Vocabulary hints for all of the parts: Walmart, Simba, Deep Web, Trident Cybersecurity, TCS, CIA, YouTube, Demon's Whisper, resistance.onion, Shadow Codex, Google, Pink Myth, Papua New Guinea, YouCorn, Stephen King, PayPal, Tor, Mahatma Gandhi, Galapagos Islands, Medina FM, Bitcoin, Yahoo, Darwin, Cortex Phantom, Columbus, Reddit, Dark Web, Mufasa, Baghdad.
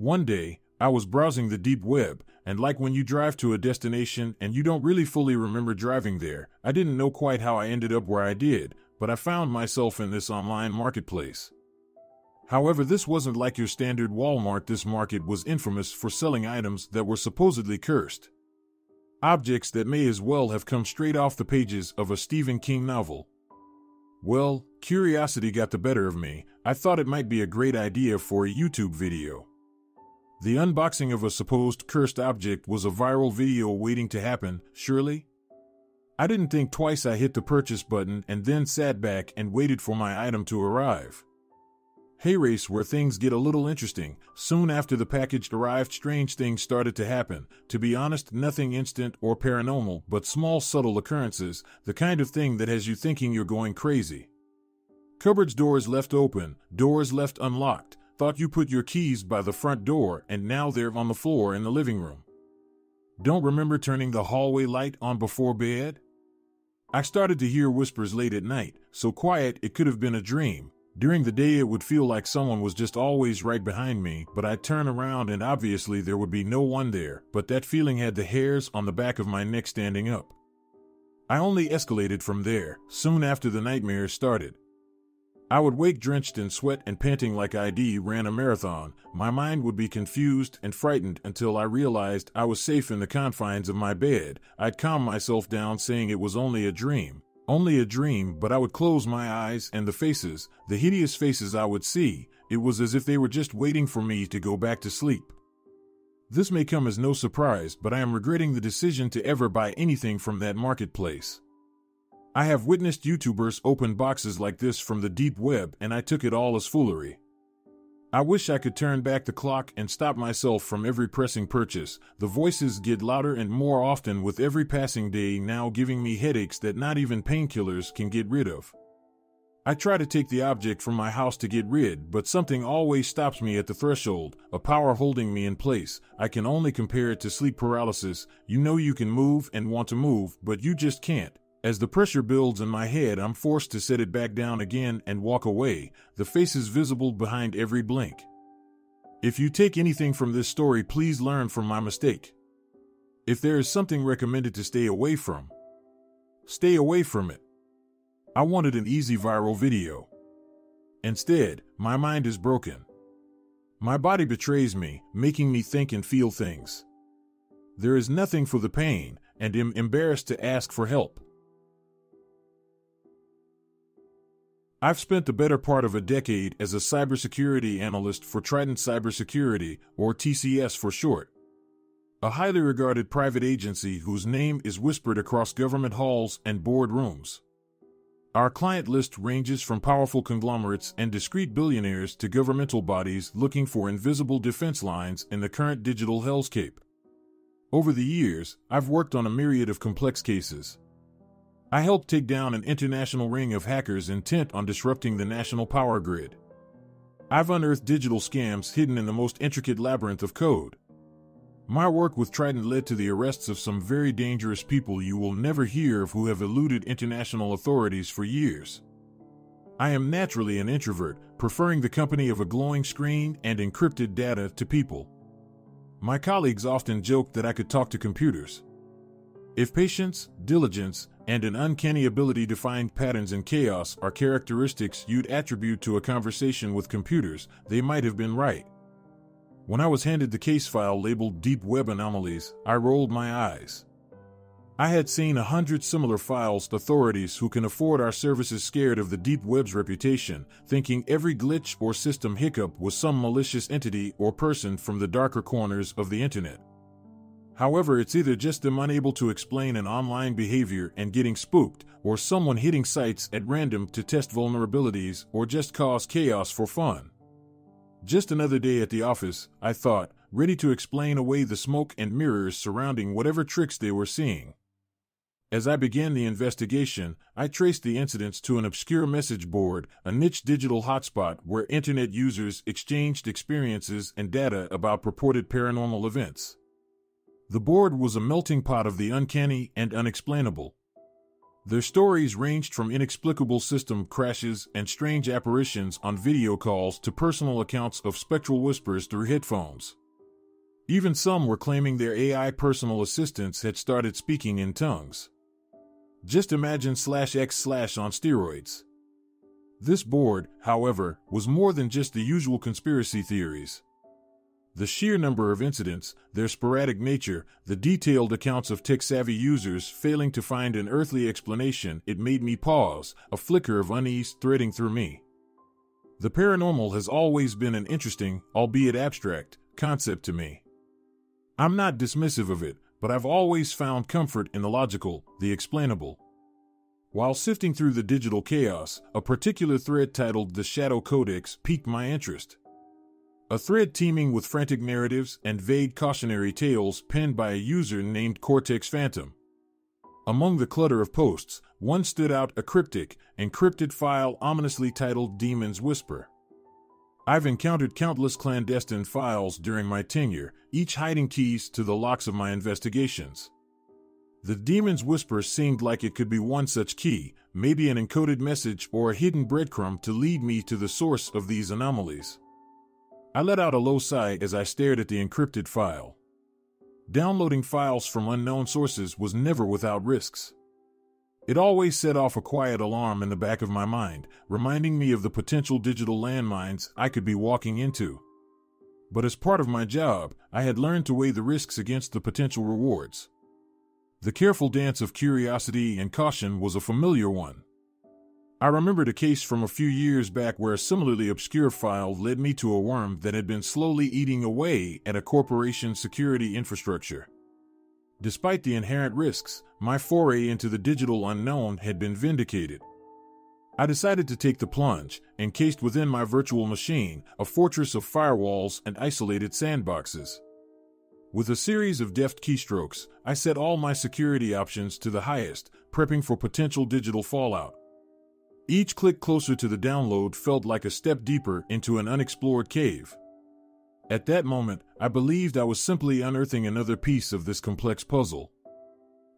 One day, I was browsing the deep web, and like when you drive to a destination and you don't really fully remember driving there, I didn't know quite how I ended up where I did, but I found myself in this online marketplace. However, this wasn't like your standard Walmart. This market was infamous for selling items that were supposedly cursed. Objects that may as well have come straight off the pages of a Stephen King novel. Well, curiosity got the better of me. I thought it might be a great idea for a YouTube video. The unboxing of a supposed cursed object was a viral video waiting to happen, surely? I didn't think twice. I hit the purchase button and then sat back and waited for my item to arrive. Here's where things get a little interesting. Soon after the package arrived, strange things started to happen. To be honest, nothing instant or paranormal, but small subtle occurrences, the kind of thing that has you thinking you're going crazy. Cupboards, doors left open, doors left unlocked. Thought you put your keys by the front door, and now they're on the floor in the living room. Don't remember turning the hallway light on before bed? I started to hear whispers late at night, so quiet it could have been a dream. During the day it would feel like someone was just always right behind me, but I'd turn around and obviously there would be no one there, but that feeling had the hairs on the back of my neck standing up. I only escalated from there, soon after the nightmare started. I would wake drenched in sweat and panting like I'd ran a marathon. My mind would be confused and frightened until I realized I was safe in the confines of my bed. I'd calm myself down saying it was only a dream. Only a dream, but I would close my eyes and the hideous faces I would see, it was as if they were just waiting for me to go back to sleep. This may come as no surprise, but I am regretting the decision to ever buy anything from that marketplace. I have witnessed YouTubers open boxes like this from the deep web, and I took it all as foolery. I wish I could turn back the clock and stop myself from every pressing purchase. The voices get louder and more often with every passing day, now giving me headaches that not even painkillers can get rid of. I try to take the object from my house to get rid, but something always stops me at the threshold, a power holding me in place. I can only compare it to sleep paralysis. You know you can move and want to move, but you just can't. As the pressure builds in my head, I'm forced to set it back down again and walk away, the faces visible behind every blink. If you take anything from this story, please learn from my mistake. If there is something recommended to stay away from it. I wanted an easy viral video. Instead, my mind is broken. My body betrays me, making me think and feel things. There is nothing for the pain, and I'm embarrassed to ask for help. I've spent the better part of a decade as a cybersecurity analyst for Trident Cybersecurity, or TCS for short. A highly regarded private agency whose name is whispered across government halls and boardrooms. Our client list ranges from powerful conglomerates and discreet billionaires to governmental bodies looking for invisible defense lines in the current digital hellscape. Over the years, I've worked on a myriad of complex cases. I helped take down an international ring of hackers intent on disrupting the national power grid. I've unearthed digital scams hidden in the most intricate labyrinth of code. My work with Trident led to the arrests of some very dangerous people you will never hear of who have eluded international authorities for years. I am naturally an introvert, preferring the company of a glowing screen and encrypted data to people. My colleagues often joked that I could talk to computers. If patience, diligence, and an uncanny ability to find patterns in chaos are characteristics you'd attribute to a conversation with computers, they might have been right. When I was handed the case file labeled Deep Web Anomalies, I rolled my eyes. I had seen 100 similar files. Authorities who can afford our services scared of the deep web's reputation, thinking every glitch or system hiccup was some malicious entity or person from the darker corners of the internet. However, it's either just them unable to explain an online behavior and getting spooked, or someone hitting sites at random to test vulnerabilities or just cause chaos for fun. Just another day at the office, I thought, ready to explain away the smoke and mirrors surrounding whatever tricks they were seeing. As I began the investigation, I traced the incidents to an obscure message board, a niche digital hotspot where internet users exchanged experiences and data about purported paranormal events. The board was a melting pot of the uncanny and unexplainable. Their stories ranged from inexplicable system crashes and strange apparitions on video calls to personal accounts of spectral whispers through headphones. Even some were claiming their AI personal assistants had started speaking in tongues. Just imagine /X/ on steroids. This board, however, was more than just the usual conspiracy theories. The sheer number of incidents, their sporadic nature, the detailed accounts of tech-savvy users failing to find an earthly explanation, it made me pause, a flicker of unease threading through me. The paranormal has always been an interesting, albeit abstract, concept to me. I'm not dismissive of it, but I've always found comfort in the logical, the explainable. While sifting through the digital chaos, a particular thread titled The Shadow Codex piqued my interest. A thread teeming with frantic narratives and vague cautionary tales penned by a user named Cortex Phantom. Among the clutter of posts, one stood out, a cryptic, encrypted file ominously titled Demon's Whisper. I've encountered countless clandestine files during my tenure, each hiding keys to the locks of my investigations. The Demon's Whisper seemed like it could be one such key, maybe an encoded message or a hidden breadcrumb to lead me to the source of these anomalies. I let out a low sigh as I stared at the encrypted file. Downloading files from unknown sources was never without risks. It always set off a quiet alarm in the back of my mind, reminding me of the potential digital landmines I could be walking into. But as part of my job, I had learned to weigh the risks against the potential rewards. The careful dance of curiosity and caution was a familiar one. I remembered a case from a few years back where a similarly obscure file led me to a worm that had been slowly eating away at a corporation's security infrastructure. Despite the inherent risks, my foray into the digital unknown had been vindicated. I decided to take the plunge, encased within my virtual machine, a fortress of firewalls and isolated sandboxes. With a series of deft keystrokes, I set all my security options to the highest, prepping for potential digital fallout. Each click closer to the download felt like a step deeper into an unexplored cave. At that moment, I believed I was simply unearthing another piece of this complex puzzle.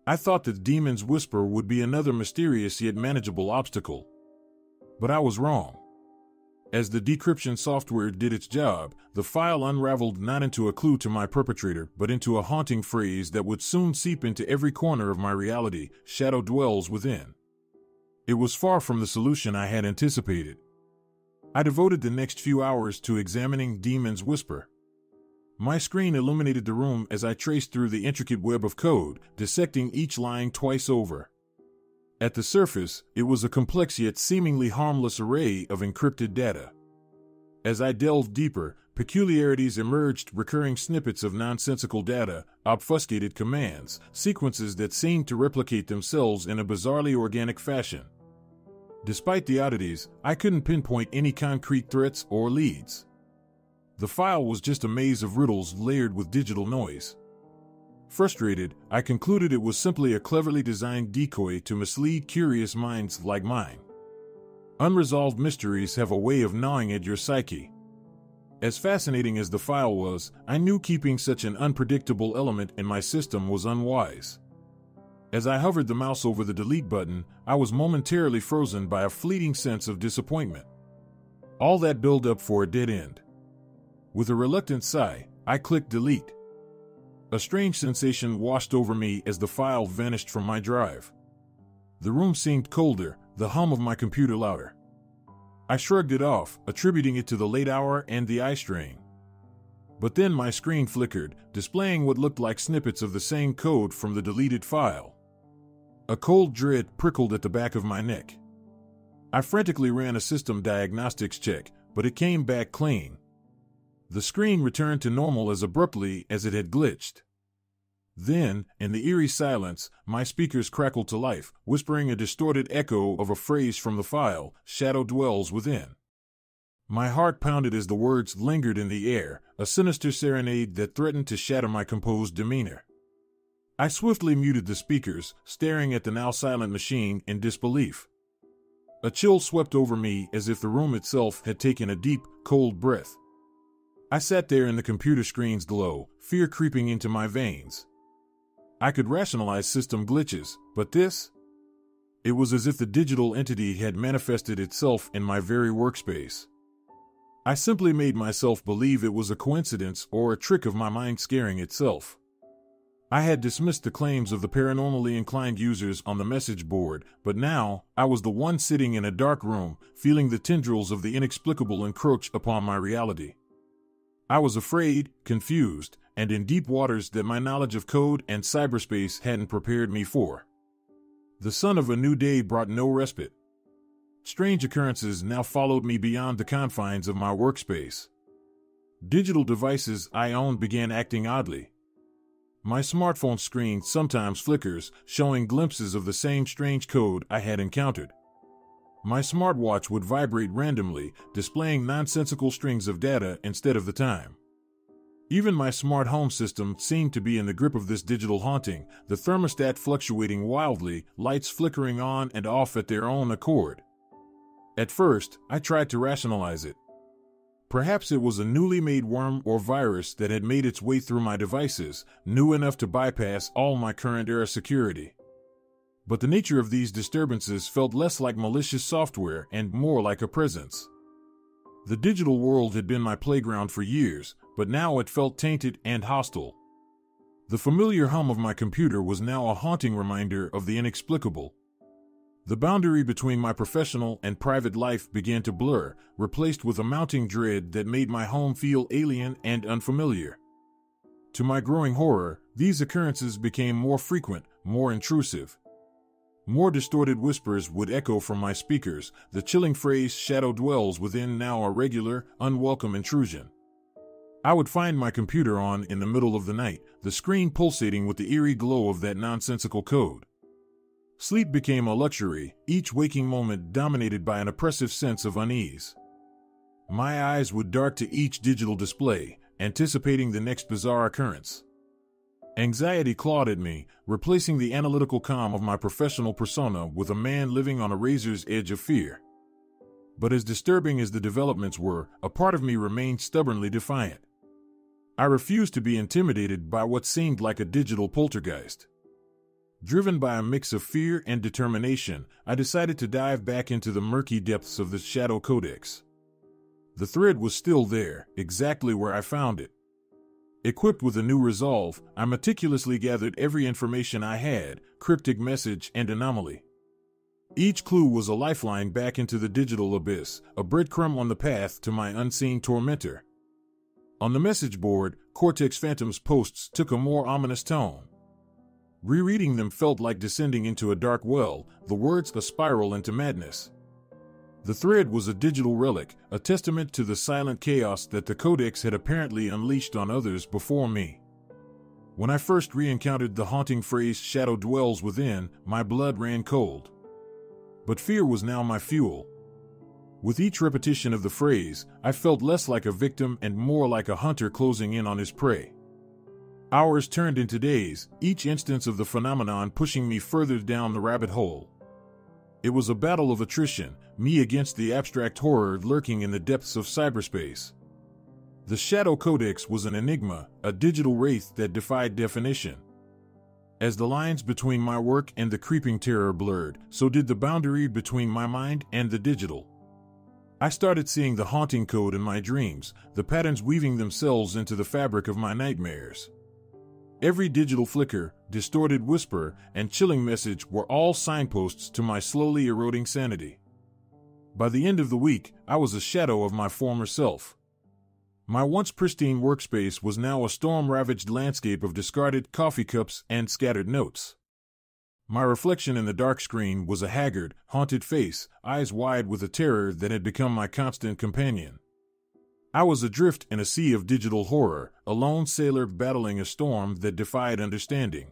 I thought that Demon's Whisper would be another mysterious yet manageable obstacle. But I was wrong. As the decryption software did its job, the file unraveled not into a clue to my perpetrator, but into a haunting phrase that would soon seep into every corner of my reality: shadow dwells within. It was far from the solution I had anticipated. I devoted the next few hours to examining Demon's Whisper. My screen illuminated the room as I traced through the intricate web of code, dissecting each line twice over. At the surface, it was a complex yet seemingly harmless array of encrypted data. As I delved deeper, peculiarities emerged: recurring snippets of nonsensical data, obfuscated commands, sequences that seemed to replicate themselves in a bizarrely organic fashion. Despite the oddities, I couldn't pinpoint any concrete threats or leads. The file was just a maze of riddles layered with digital noise. Frustrated, I concluded it was simply a cleverly designed decoy to mislead curious minds like mine. Unresolved mysteries have a way of gnawing at your psyche. As fascinating as the file was, I knew keeping such an unpredictable element in my system was unwise. As I hovered the mouse over the delete button, I was momentarily frozen by a fleeting sense of disappointment. All that build-up for a dead end. With a reluctant sigh, I clicked delete. A strange sensation washed over me as the file vanished from my drive. The room seemed colder, the hum of my computer louder. I shrugged it off, attributing it to the late hour and the eye strain. But then my screen flickered, displaying what looked like snippets of the same code from the deleted file. A cold dread prickled at the back of my neck. I frantically ran a system diagnostics check, but it came back clean. The screen returned to normal as abruptly as it had glitched. Then, in the eerie silence, my speakers crackled to life, whispering a distorted echo of a phrase from the file: shadow dwells within. My heart pounded as the words lingered in the air, a sinister serenade that threatened to shatter my composed demeanor. I swiftly muted the speakers, staring at the now silent machine in disbelief. A chill swept over me as if the room itself had taken a deep, cold breath. I sat there in the computer screen's glow, fear creeping into my veins. I could rationalize system glitches, but this? It was as if the digital entity had manifested itself in my very workspace. I simply made myself believe it was a coincidence or a trick of my mind scaring itself. I had dismissed the claims of the paranormally inclined users on the message board, but now I was the one sitting in a dark room, feeling the tendrils of the inexplicable encroach upon my reality. I was afraid, confused, and in deep waters that my knowledge of code and cyberspace hadn't prepared me for. The sun of a new day brought no respite. Strange occurrences now followed me beyond the confines of my workspace. Digital devices I owned began acting oddly. My smartphone screen sometimes flickers, showing glimpses of the same strange code I had encountered. My smartwatch would vibrate randomly, displaying nonsensical strings of data instead of the time. Even my smart home system seemed to be in the grip of this digital haunting, the thermostat fluctuating wildly, lights flickering on and off at their own accord. At first, I tried to rationalize it. Perhaps it was a newly made worm or virus that had made its way through my devices, new enough to bypass all my current era security. But the nature of these disturbances felt less like malicious software and more like a presence. The digital world had been my playground for years, but now it felt tainted and hostile. The familiar hum of my computer was now a haunting reminder of the inexplicable. The boundary between my professional and private life began to blur, replaced with a mounting dread that made my home feel alien and unfamiliar. To my growing horror, these occurrences became more frequent, more intrusive. More distorted whispers would echo from my speakers, the chilling phrase "shadow dwells within" now a regular, unwelcome intrusion. I would find my computer on in the middle of the night, the screen pulsating with the eerie glow of that nonsensical code. Sleep became a luxury, each waking moment dominated by an oppressive sense of unease. My eyes would dart to each digital display, anticipating the next bizarre occurrence. Anxiety clawed at me, replacing the analytical calm of my professional persona with a man living on a razor's edge of fear. But as disturbing as the developments were, a part of me remained stubbornly defiant. I refused to be intimidated by what seemed like a digital poltergeist. Driven by a mix of fear and determination, I decided to dive back into the murky depths of the Shadow Codex. The thread was still there, exactly where I found it. Equipped with a new resolve, I meticulously gathered every information I had, cryptic message and anomaly. Each clue was a lifeline back into the digital abyss, a breadcrumb on the path to my unseen tormentor. On the message board, Cortex Phantom's posts took a more ominous tone. Rereading them felt like descending into a dark well, the words a spiral into madness. The thread was a digital relic, a testament to the silent chaos that the Codex had apparently unleashed on others before me. When I first re-encountered the haunting phrase "shadow dwells within," my blood ran cold. But fear was now my fuel. With each repetition of the phrase, I felt less like a victim and more like a hunter closing in on his prey. Hours turned into days, each instance of the phenomenon pushing me further down the rabbit hole. It was a battle of attrition, me against the abstract horror lurking in the depths of cyberspace. The Shadow Codex was an enigma, a digital wraith that defied definition. As the lines between my work and the creeping terror blurred, so did the boundary between my mind and the digital. I started seeing the haunting code in my dreams, the patterns weaving themselves into the fabric of my nightmares. Every digital flicker, distorted whisper, and chilling message were all signposts to my slowly eroding sanity. By the end of the week, I was a shadow of my former self. My once pristine workspace was now a storm-ravaged landscape of discarded coffee cups and scattered notes. My reflection in the dark screen was a haggard, haunted face, eyes wide with a terror that had become my constant companion. I was adrift in a sea of digital horror, a lone sailor battling a storm that defied understanding.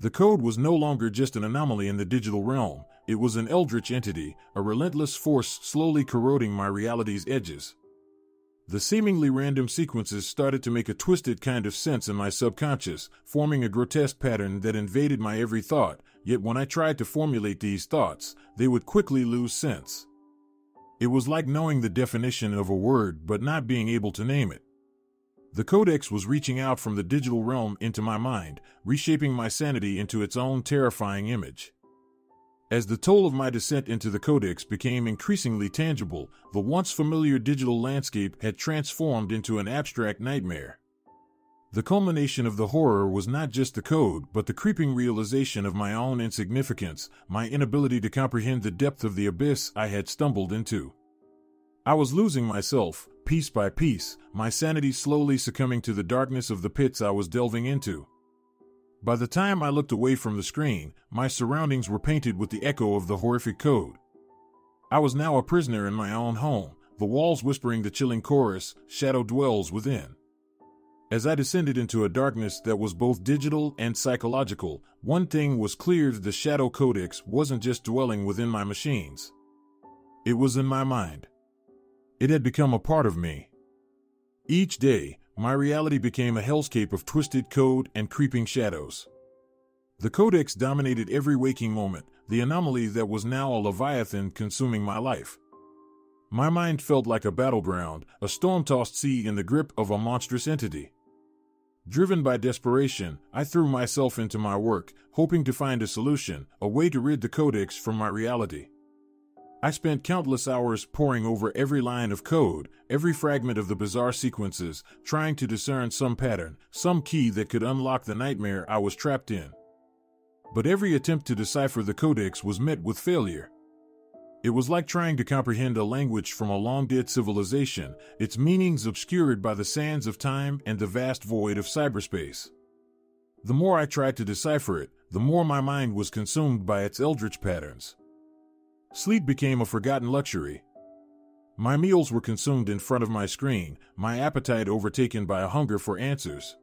The code was no longer just an anomaly in the digital realm, it was an eldritch entity, a relentless force slowly corroding my reality's edges. The seemingly random sequences started to make a twisted kind of sense in my subconscious, forming a grotesque pattern that invaded my every thought, yet when I tried to formulate these thoughts, they would quickly lose sense. It was like knowing the definition of a word but not being able to name it. The Codex was reaching out from the digital realm into my mind, reshaping my sanity into its own terrifying image. As the toll of my descent into the Codex became increasingly tangible, the once familiar digital landscape had transformed into an abstract nightmare. The culmination of the horror was not just the code, but the creeping realization of my own insignificance, my inability to comprehend the depth of the abyss I had stumbled into. I was losing myself, piece by piece, my sanity slowly succumbing to the darkness of the pits I was delving into. By the time I looked away from the screen, my surroundings were painted with the echo of the horrific code. I was now a prisoner in my own home, the walls whispering the chilling chorus, "Shadow dwells within." As I descended into a darkness that was both digital and psychological, one thing was clear: the Shadow Codex wasn't just dwelling within my machines. It was in my mind. It had become a part of me. Each day, my reality became a hellscape of twisted code and creeping shadows. The Codex dominated every waking moment, the anomaly that was now a leviathan consuming my life. My mind felt like a battleground, a storm-tossed sea in the grip of a monstrous entity. Driven by desperation, I threw myself into my work, hoping to find a solution, a way to rid the Codex from my reality. I spent countless hours poring over every line of code, every fragment of the bizarre sequences, trying to discern some pattern, some key that could unlock the nightmare I was trapped in. But every attempt to decipher the Codex was met with failure. It was like trying to comprehend a language from a long-dead civilization, its meanings obscured by the sands of time and the vast void of cyberspace. The more I tried to decipher it, the more my mind was consumed by its eldritch patterns. Sleep became a forgotten luxury. My meals were consumed in front of my screen, my appetite overtaken by a hunger for answers.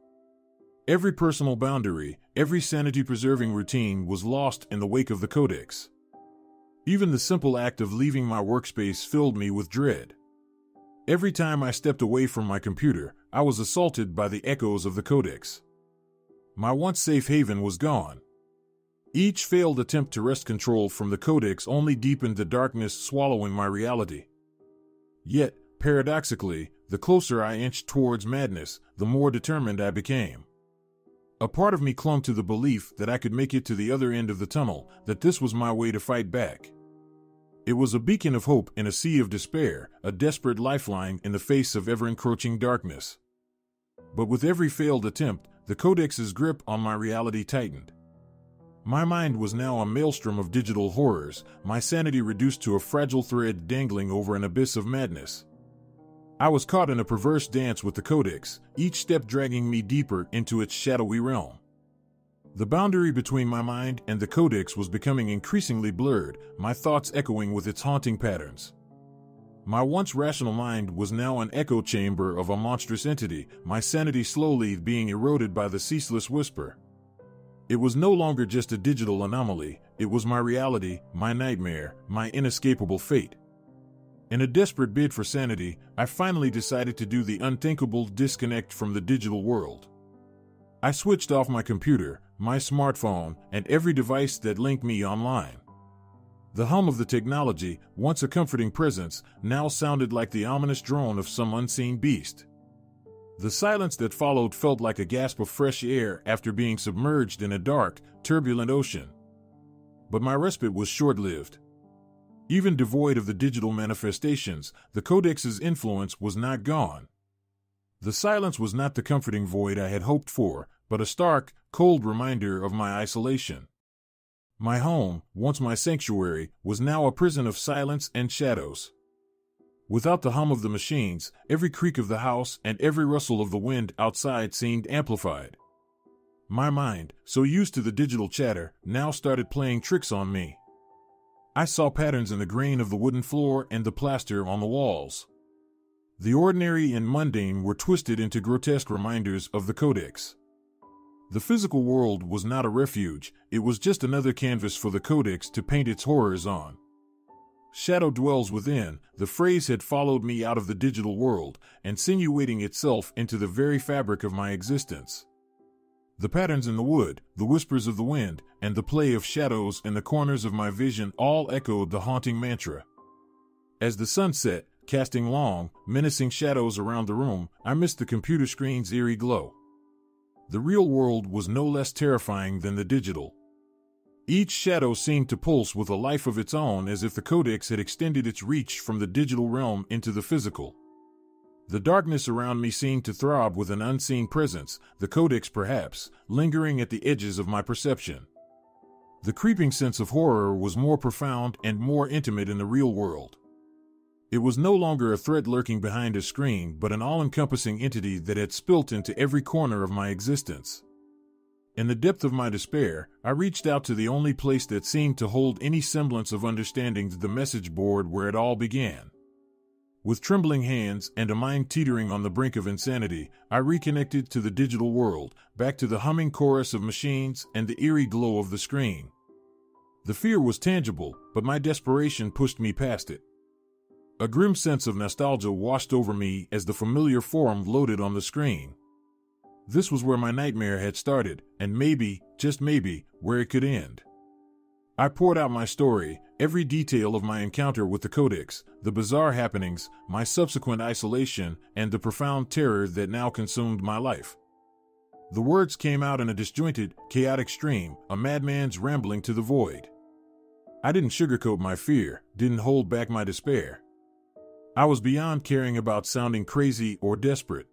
Every personal boundary, every sanity-preserving routine was lost in the wake of the Codex. Even the simple act of leaving my workspace filled me with dread. Every time I stepped away from my computer, I was assaulted by the echoes of the Codex. My once safe haven was gone. Each failed attempt to wrest control from the Codex only deepened the darkness swallowing my reality. Yet, paradoxically, the closer I inched towards madness, the more determined I became. A part of me clung to the belief that I could make it to the other end of the tunnel, that this was my way to fight back. It was a beacon of hope in a sea of despair, a desperate lifeline in the face of ever-encroaching darkness. But with every failed attempt, the Codex's grip on my reality tightened. My mind was now a maelstrom of digital horrors, my sanity reduced to a fragile thread dangling over an abyss of madness. I was caught in a perverse dance with the Codex, each step dragging me deeper into its shadowy realm. The boundary between my mind and the Codex was becoming increasingly blurred, my thoughts echoing with its haunting patterns. My once rational mind was now an echo chamber of a monstrous entity, my sanity slowly being eroded by the ceaseless whisper. It was no longer just a digital anomaly, it was my reality, my nightmare, my inescapable fate. In a desperate bid for sanity, I finally decided to do the unthinkable: disconnect from the digital world. I switched off my computer, my smartphone, and every device that linked me online. The hum of the technology, once a comforting presence, now sounded like the ominous drone of some unseen beast. The silence that followed felt like a gasp of fresh air after being submerged in a dark, turbulent ocean. But my respite was short-lived. Even devoid of the digital manifestations, the Codex's influence was not gone. The silence was not the comforting void I had hoped for, but a stark, cold reminder of my isolation. My home, once my sanctuary, was now a prison of silence and shadows. Without the hum of the machines, every creak of the house and every rustle of the wind outside seemed amplified. My mind, so used to the digital chatter, now started playing tricks on me. I saw patterns in the grain of the wooden floor and the plaster on the walls. The ordinary and mundane were twisted into grotesque reminders of the Codex. The physical world was not a refuge, it was just another canvas for the Codex to paint its horrors on. "Shadow dwells within," the phrase had followed me out of the digital world, insinuating itself into the very fabric of my existence. The patterns in the wood, the whispers of the wind, and the play of shadows in the corners of my vision all echoed the haunting mantra. As the sun set, casting long, menacing shadows around the room, I missed the computer screen's eerie glow. The real world was no less terrifying than the digital. Each shadow seemed to pulse with a life of its own, as if the Codex had extended its reach from the digital realm into the physical. The darkness around me seemed to throb with an unseen presence, the Codex perhaps, lingering at the edges of my perception. The creeping sense of horror was more profound and more intimate in the real world. It was no longer a threat lurking behind a screen, but an all-encompassing entity that had spilt into every corner of my existence. In the depth of my despair, I reached out to the only place that seemed to hold any semblance of understanding, the message board where it all began. With trembling hands and a mind teetering on the brink of insanity, I reconnected to the digital world, back to the humming chorus of machines and the eerie glow of the screen. The fear was tangible, but my desperation pushed me past it. A grim sense of nostalgia washed over me as the familiar form loaded on the screen. This was where my nightmare had started, and maybe, just maybe, where it could end. I poured out my story, every detail of my encounter with the Codex, the bizarre happenings, my subsequent isolation, and the profound terror that now consumed my life. The words came out in a disjointed, chaotic stream, a madman's rambling to the void. I didn't sugarcoat my fear, didn't hold back my despair. I was beyond caring about sounding crazy or desperate.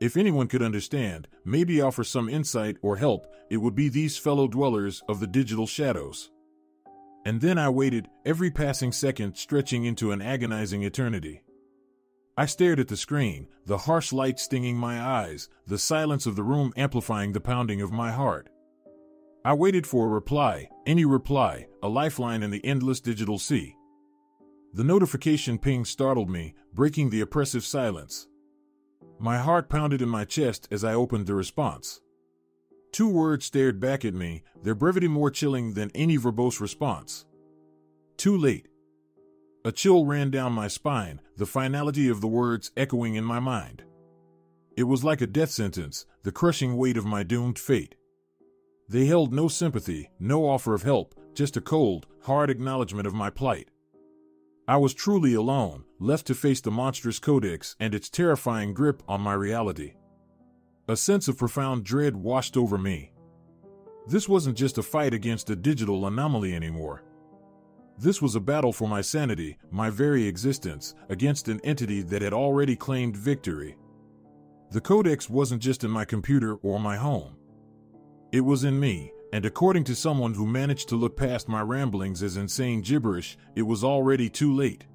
If anyone could understand, maybe offer some insight or help, it would be these fellow dwellers of the digital shadows. And then I waited, every passing second stretching into an agonizing eternity. I stared at the screen, the harsh light stinging my eyes, the silence of the room amplifying the pounding of my heart. I waited for a reply, any reply, a lifeline in the endless digital sea. The notification ping startled me, breaking the oppressive silence. My heart pounded in my chest as I opened the response. Two words stared back at me, their brevity more chilling than any verbose response. Too late. A chill ran down my spine, the finality of the words echoing in my mind. It was like a death sentence, the crushing weight of my doomed fate. They held no sympathy, no offer of help, just a cold, hard acknowledgement of my plight. I was truly alone, left to face the monstrous Codex and its terrifying grip on my reality. A sense of profound dread washed over me. This wasn't just a fight against a digital anomaly anymore. This was a battle for my sanity, my very existence, against an entity that had already claimed victory. The Codex wasn't just in my computer or my home. It was in me. And according to someone who managed to look past my ramblings as insane gibberish, it was already too late.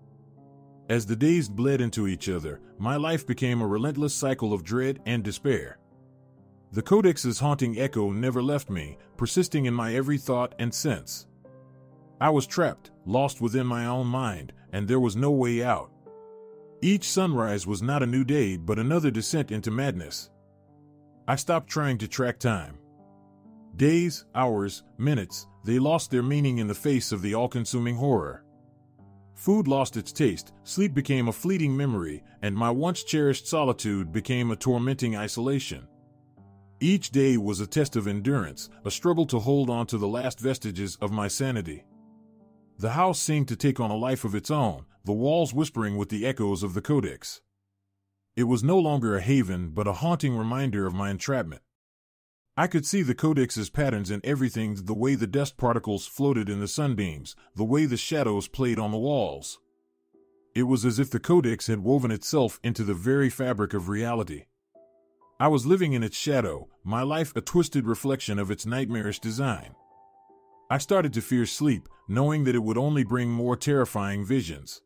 As the days bled into each other, my life became a relentless cycle of dread and despair. The Codex's haunting echo never left me, persisting in my every thought and sense. I was trapped, lost within my own mind, and there was no way out. Each sunrise was not a new day, but another descent into madness. I stopped trying to track time. Days, hours, minutes, they lost their meaning in the face of the all-consuming horror. Food lost its taste, sleep became a fleeting memory, and my once-cherished solitude became a tormenting isolation. Each day was a test of endurance, a struggle to hold on to the last vestiges of my sanity. The house seemed to take on a life of its own, the walls whispering with the echoes of the Codex. It was no longer a haven, but a haunting reminder of my entrapment. I could see the Codex's patterns in everything, the way the dust particles floated in the sunbeams, the way the shadows played on the walls. It was as if the Codex had woven itself into the very fabric of reality. I was living in its shadow, my life a twisted reflection of its nightmarish design. I started to fear sleep, knowing that it would only bring more terrifying visions.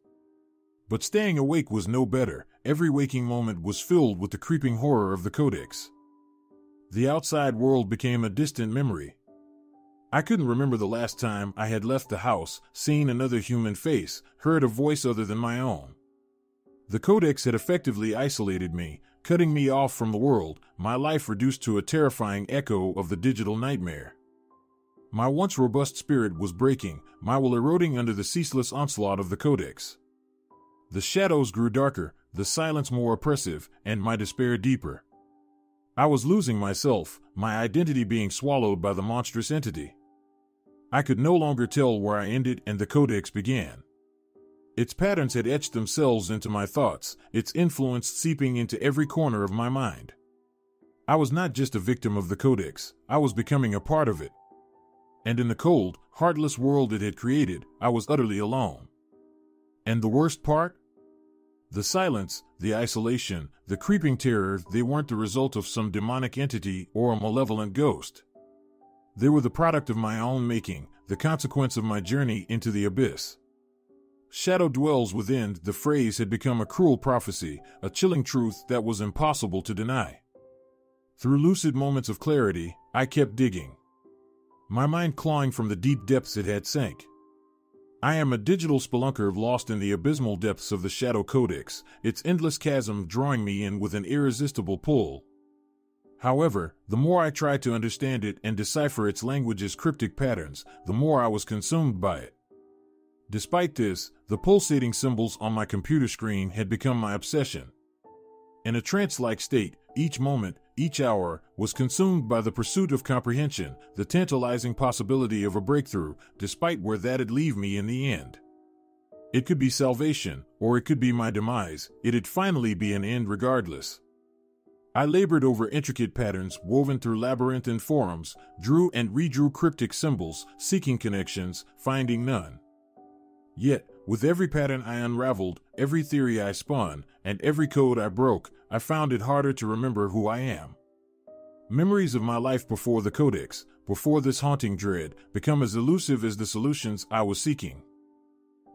But staying awake was no better, every waking moment was filled with the creeping horror of the Codex. The outside world became a distant memory. I couldn't remember the last time I had left the house, seen another human face, heard a voice other than my own. The Codex had effectively isolated me, cutting me off from the world, my life reduced to a terrifying echo of the digital nightmare. My once robust spirit was breaking, my will eroding under the ceaseless onslaught of the Codex. The shadows grew darker, the silence more oppressive, and my despair deeper. I was losing myself, my identity being swallowed by the monstrous entity. I could no longer tell where I ended and the Codex began. Its patterns had etched themselves into my thoughts, its influence seeping into every corner of my mind. I was not just a victim of the Codex, I was becoming a part of it. and in the cold, heartless world it had created, I was utterly alone. And the worst part? The silence, the isolation, the creeping terror, they weren't the result of some demonic entity or a malevolent ghost. They were the product of my own making, the consequence of my journey into the abyss. Shadow dwells within, the phrase had become a cruel prophecy, a chilling truth that was impossible to deny. Through lucid moments of clarity, I kept digging, my mind clawing from the deep depths it had sank. I am a digital spelunker lost in the abysmal depths of the Shadow Codex, its endless chasm drawing me in with an irresistible pull. However, the more I tried to understand it and decipher its language's cryptic patterns, the more I was consumed by it. Despite this, the pulsating symbols on my computer screen had become my obsession. In a trance-like state, each moment, each hour, was consumed by the pursuit of comprehension, the tantalizing possibility of a breakthrough, despite where that'd leave me in the end. It could be salvation, or it could be my demise, it'd finally be an end regardless. I labored over intricate patterns woven through labyrinthine forums, drew and redrew cryptic symbols, seeking connections, finding none. Yet, with every pattern I unraveled, every theory I spun, and every code I broke, I found it harder to remember who I am. Memories of my life before the Codex, before this haunting dread, become as elusive as the solutions I was seeking.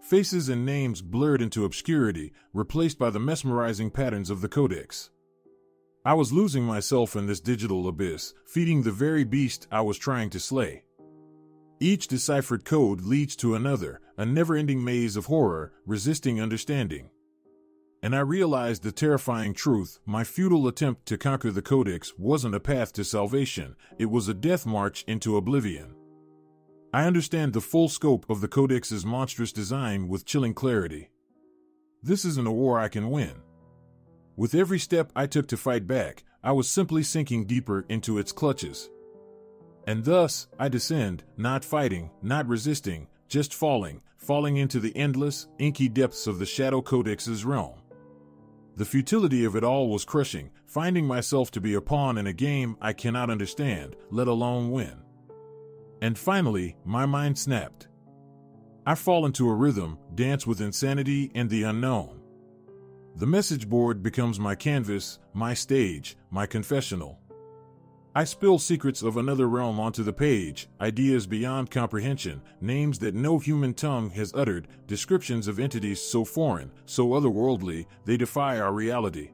Faces and names blurred into obscurity, replaced by the mesmerizing patterns of the Codex. I was losing myself in this digital abyss, feeding the very beast I was trying to slay. Each deciphered code leads to another, a never-ending maze of horror, resisting understanding. And I realized the terrifying truth, my futile attempt to conquer the Codex wasn't a path to salvation, it was a death march into oblivion. I understand the full scope of the Codex's monstrous design with chilling clarity. This isn't a war I can win. With every step I took to fight back, I was simply sinking deeper into its clutches. And thus, I descend, not fighting, not resisting, just falling, falling into the endless, inky depths of the Shadow Codex's realm. The futility of it all was crushing, finding myself to be a pawn in a game I cannot understand, let alone win. And finally, my mind snapped. I fall into a rhythm, dance with insanity and the unknown. The message board becomes my canvas, my stage, my confessional. I spill secrets of another realm onto the page, ideas beyond comprehension, names that no human tongue has uttered, descriptions of entities so foreign, so otherworldly, they defy our reality.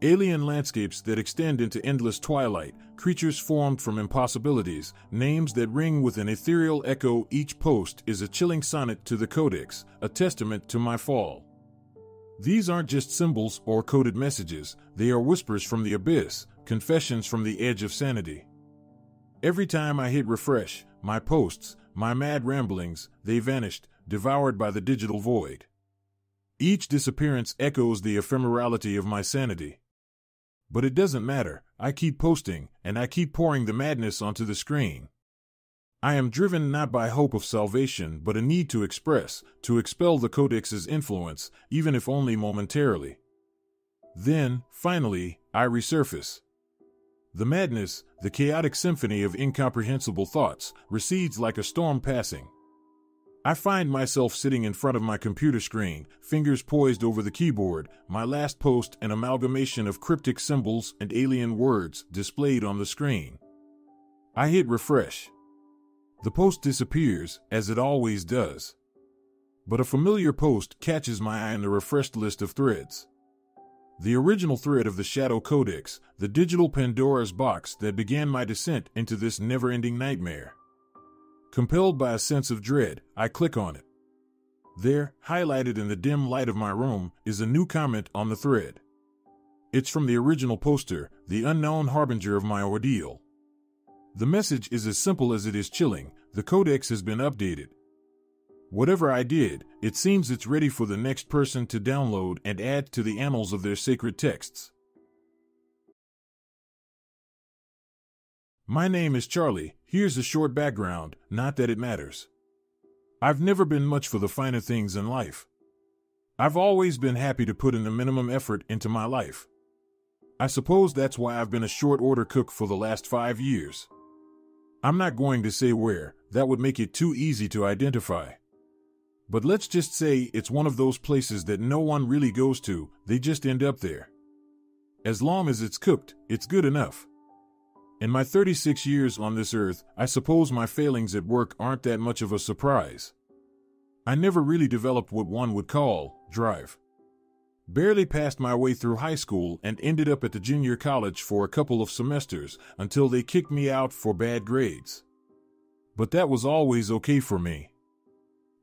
Alien landscapes that extend into endless twilight, creatures formed from impossibilities, names that ring with an ethereal echo. Each post is a chilling sonnet to the Codex, a testament to my fall. These aren't just symbols or coded messages, they are whispers from the abyss, confessions from the edge of sanity. Every time I hit refresh, my posts, my mad ramblings, they vanished, devoured by the digital void. Each disappearance echoes the ephemerality of my sanity. But it doesn't matter, I keep posting, and I keep pouring the madness onto the screen. I am driven not by hope of salvation but a need to express, to expel the Codex's influence, even if only momentarily. Then, finally, I resurface. The madness, the chaotic symphony of incomprehensible thoughts, recedes like a storm passing. I find myself sitting in front of my computer screen, fingers poised over the keyboard, my last post an amalgamation of cryptic symbols and alien words displayed on the screen. I hit refresh. The post disappears, as it always does. But a familiar post catches my eye in the refreshed list of threads. The original thread of the Shadow Codex, the digital Pandora's box that began my descent into this never-ending nightmare. Compelled by a sense of dread, I click on it. There, highlighted in the dim light of my room, is a new comment on the thread. It's from the original poster, the unknown harbinger of my ordeal. The message is as simple as it is chilling, the Codex has been updated. Whatever I did, it seems it's ready for the next person to download and add to the annals of their sacred texts. My name is Charlie, here's a short background, not that it matters. I've never been much for the finer things in life. I've always been happy to put in the minimum effort into my life. I suppose that's why I've been a short-order cook for the last 5 years. I'm not going to say where, that would make it too easy to identify. But let's just say it's one of those places that no one really goes to, they just end up there. As long as it's cooked, it's good enough. In my 36 years on this earth, I suppose my failings at work aren't that much of a surprise. I never really developed what one would call drive. Barely passed my way through high school and ended up at the junior college for a couple of semesters until they kicked me out for bad grades. But that was always okay for me.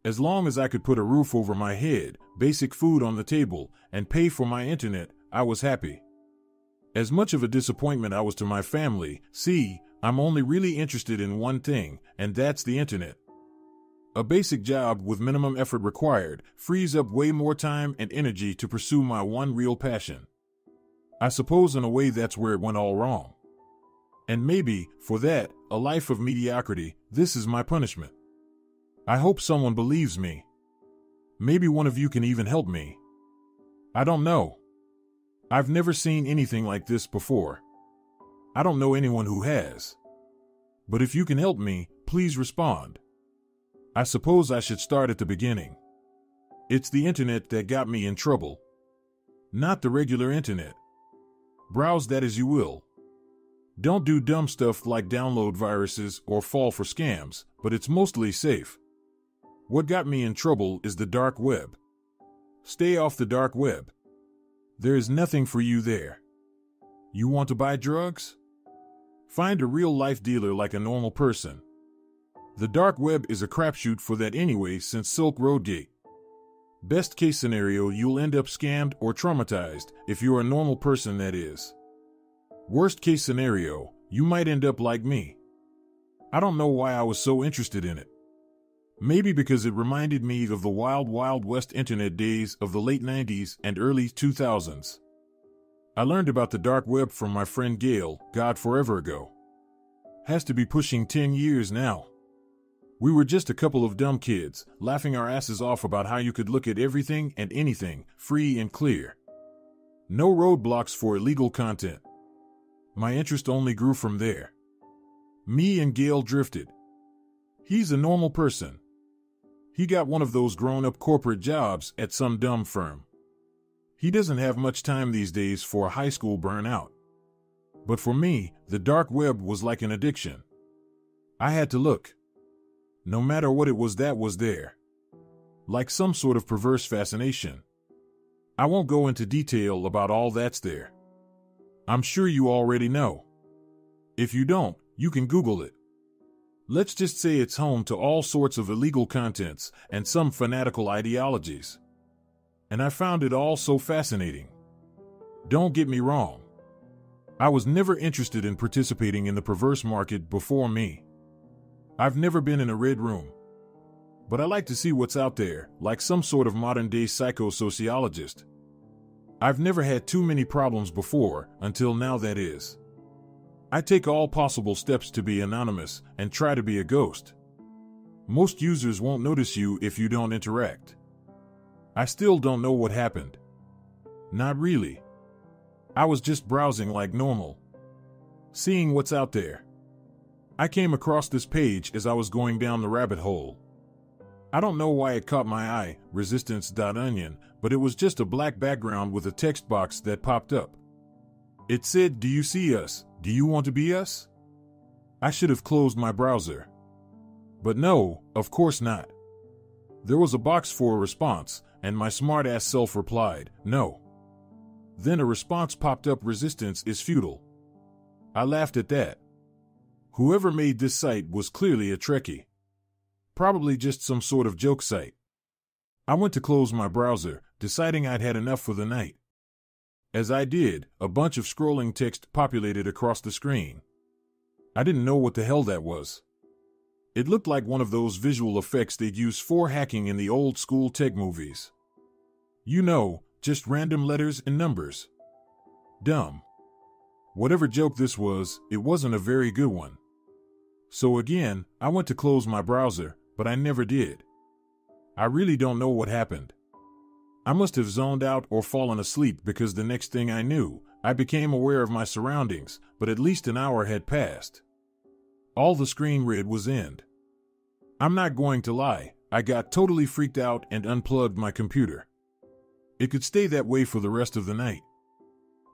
As long as I could put a roof over my head, basic food on the table, and pay for my internet, I was happy. As much of a disappointment I was to my family, see, I'm only really interested in one thing, and that's the internet. A basic job with minimum effort required frees up way more time and energy to pursue my one real passion. I suppose in a way that's where it went all wrong. And maybe, for that, a life of mediocrity, this is my punishment. I hope someone believes me. Maybe one of you can even help me. I don't know. I've never seen anything like this before. I don't know anyone who has. But if you can help me, please respond. I suppose I should start at the beginning. It's the internet that got me in trouble. Not the regular internet. Browse that as you will. Don't do dumb stuff like download viruses or fall for scams, but it's mostly safe. What got me in trouble is the dark web. Stay off the dark web. There is nothing for you there. You want to buy drugs? Find a real-life dealer like a normal person. The dark web is a crapshoot for that anyway since Silk Road Gate. Best case scenario, you'll end up scammed or traumatized, if you're a normal person that is. Worst case scenario, you might end up like me. I don't know why I was so interested in it. Maybe because it reminded me of the wild, wild west internet days of the late 90s and early 2000s. I learned about the dark web from my friend Gail, God forever ago. Has to be pushing 10 years now. We were just a couple of dumb kids, laughing our asses off about how you could look at everything and anything, free and clear. No roadblocks for illegal content. My interest only grew from there. Me and Gail drifted. He's a normal person. He got one of those grown-up corporate jobs at some dumb firm. He doesn't have much time these days for a high school burnout. But for me, the dark web was like an addiction. I had to look. No matter what it was that was there. Like some sort of perverse fascination. I won't go into detail about all that's there. I'm sure you already know. If you don't, you can Google it. Let's just say it's home to all sorts of illegal contents and some fanatical ideologies. And I found it all so fascinating. Don't get me wrong. I was never interested in participating in the perverse market before me. I've never been in a red room. But I like to see what's out there, like some sort of modern-day psychosociologist. I've never had too many problems before, until now that is. I take all possible steps to be anonymous and try to be a ghost. Most users won't notice you if you don't interact. I still don't know what happened. Not really. I was just browsing like normal. Seeing what's out there. I came across this page as I was going down the rabbit hole. I don't know why it caught my eye, resistance.onion, but it was just a black background with a text box that popped up. It said, "Do you see us? Do you want to be us?" I should have closed my browser. But no, of course not. There was a box for a response, and my smart-ass self replied, "No." Then a response popped up, "Resistance is futile." I laughed at that. Whoever made this site was clearly a Trekkie. Probably just some sort of joke site. I went to close my browser, deciding I'd had enough for the night. As I did, a bunch of scrolling text populated across the screen. I didn't know what the hell that was. It looked like one of those visual effects they'd use for hacking in the old school tech movies. You know, just random letters and numbers. Dumb. Whatever joke this was, it wasn't a very good one. So again, I went to close my browser, but I never did. I really don't know what happened. I must have zoned out or fallen asleep because the next thing I knew, I became aware of my surroundings, but at least an hour had passed. All the screen read was "end." I'm not going to lie, I got totally freaked out and unplugged my computer. It could stay that way for the rest of the night.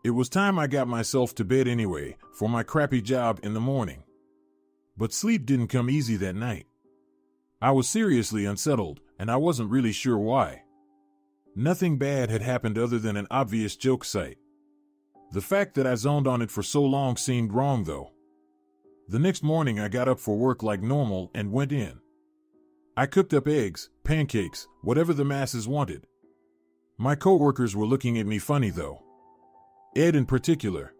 It was time I got myself to bed anyway, for my crappy job in the morning. But sleep didn't come easy that night. I was seriously unsettled, and I wasn't really sure why. Nothing bad had happened other than an obvious joke site. The fact that I zoned on it for so long seemed wrong, though. The next morning I got up for work like normal and went in. I cooked up eggs, pancakes, whatever the masses wanted. My co-workers were looking at me funny, though. Ed in particular.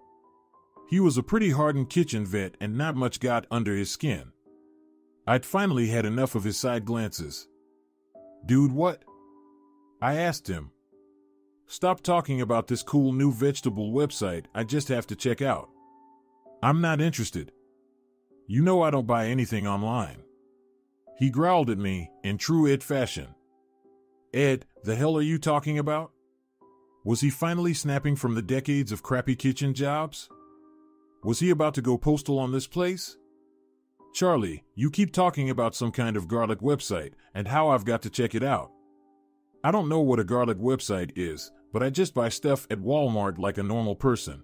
He was a pretty hardened kitchen vet and not much got under his skin. I'd finally had enough of his side glances. "Dude, what?" I asked him. "Stop talking about this cool new vegetable website I just have to check out. I'm not interested. You know I don't buy anything online." He growled at me in true Ed fashion. "Ed, the hell are you talking about?" Was he finally snapping from the decades of crappy kitchen jobs? Was he about to go postal on this place? "Charlie, you keep talking about some kind of garlic website and how I've got to check it out. I don't know what a garlic website is, but I just buy stuff at Walmart like a normal person."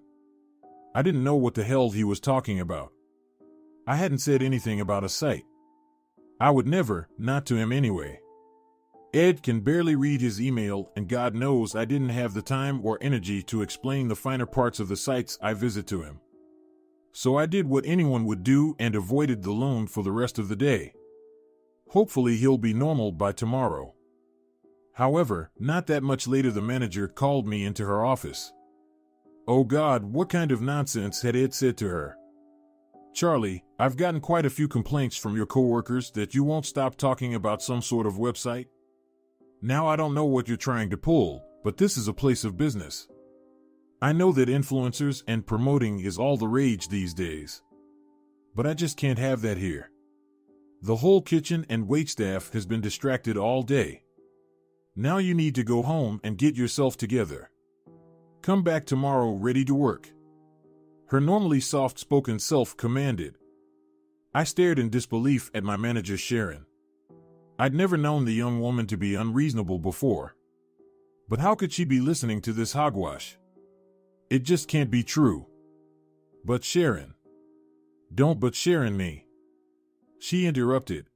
I didn't know what the hell he was talking about. I hadn't said anything about a site. I would never, not to him anyway. Ed can barely read his email, and God knows I didn't have the time or energy to explain the finer parts of the sites I visit to him. So I did what anyone would do and avoided the loan for the rest of the day. Hopefully he'll be normal by tomorrow. However, not that much later the manager called me into her office. Oh God, what kind of nonsense had Ed said to her? "Charlie, I've gotten quite a few complaints from your coworkers that you won't stop talking about some sort of website. Now I don't know what you're trying to pull, but this is a place of business. I know that influencers and promoting is all the rage these days, but I just can't have that here. The whole kitchen and waitstaff has been distracted all day. Now you need to go home and get yourself together. Come back tomorrow ready to work." Her normally soft-spoken self commanded. I stared in disbelief at my manager Sharon. I'd never known the young woman to be unreasonable before. But how could she be listening to this hogwash? It just can't be true. "But Sharon." "Don't but Sharon me," she interrupted.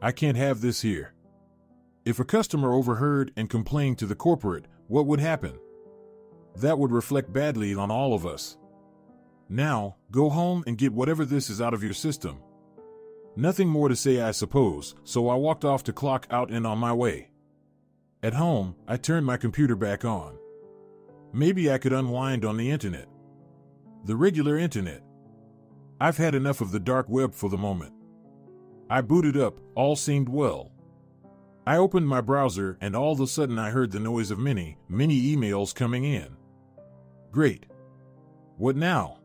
"I can't have this here. If a customer overheard and complained to the corporate, what would happen? That would reflect badly on all of us. Now, go home and get whatever this is out of your system." Nothing more to say, I suppose, so I walked off to clock out and on my way. At home, I turned my computer back on. Maybe I could unwind on the internet. The regular internet. I've had enough of the dark web for the moment. I booted up, all seemed well. I opened my browser and all of a sudden I heard the noise of many, many emails coming in. Great. What now?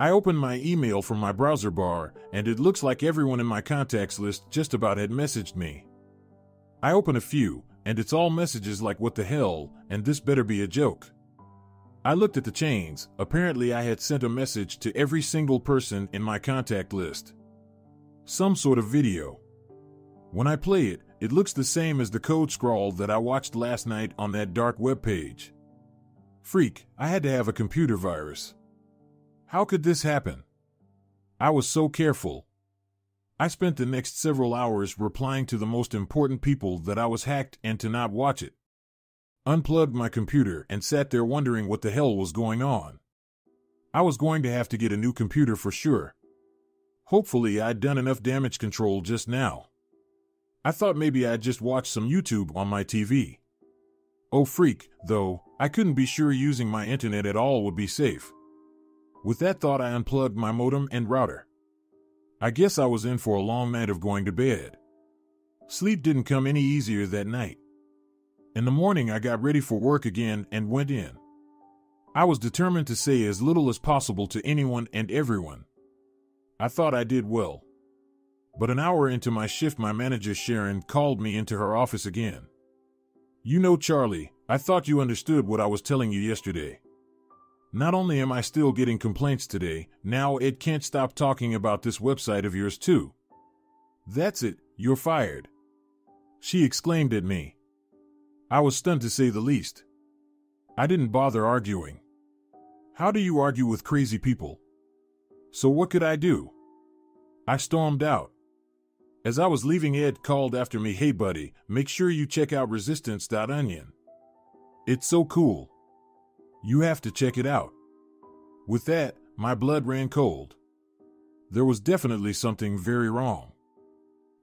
I opened my email from my browser bar and it looks like everyone in my contacts list just about had messaged me. I open a few, and it's all messages like "what the hell," and "this better be a joke." I looked at the chains. Apparently I had sent a message to every single person in my contact list. Some sort of video. When I play it, it looks the same as the code scrawl that I watched last night on that dark web page. Freak, I had to have a computer virus. How could this happen? I was so careful. I spent the next several hours replying to the most important people that I was hacked and to not watch it. Unplugged my computer and sat there wondering what the hell was going on. I was going to have to get a new computer for sure. Hopefully I'd done enough damage control just now. I thought maybe I'd just watch some YouTube on my TV. Oh freak, though, I couldn't be sure using my internet at all would be safe. With that thought I unplugged my modem and router. I guess I was in for a long night of going to bed. Sleep didn't come any easier that night. In the morning I got ready for work again and went in. I was determined to say as little as possible to anyone and everyone. I thought I did well. But an hour into my shift my manager Sharon called me into her office again. "You know, Charlie, I thought you understood what I was telling you yesterday. Not only am I still getting complaints today, now it can't stop talking about this website of yours too. That's it, you're fired. She exclaimed at me. I was stunned to say the least. I didn't bother arguing. How do you argue with crazy people? So what could I do? I stormed out. As I was leaving, Ed called after me, "Hey buddy, make sure you check out resistance.onion. It's so cool. You have to check it out." With that, my blood ran cold. There was definitely something very wrong.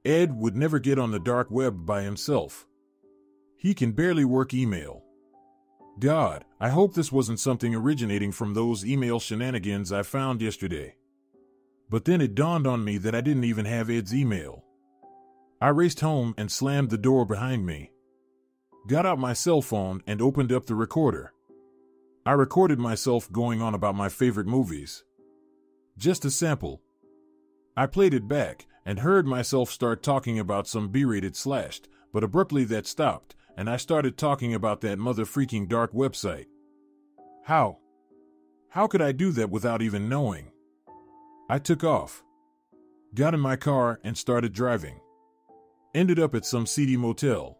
Ed would never get on the dark web by himself. He can barely work email. God, I hope this wasn't something originating from those email shenanigans I found yesterday. But then it dawned on me that I didn't even have Ed's email. I raced home and slammed the door behind me. Got out my cell phone and opened up the recorder. I recorded myself going on about my favorite movies. Just a sample. I played it back and heard myself start talking about some B-rated slashed, but abruptly that stopped, and I started talking about that motherfreaking dark website. How? How could I do that without even knowing? I took off. Got in my car and started driving. Ended up at some seedy motel.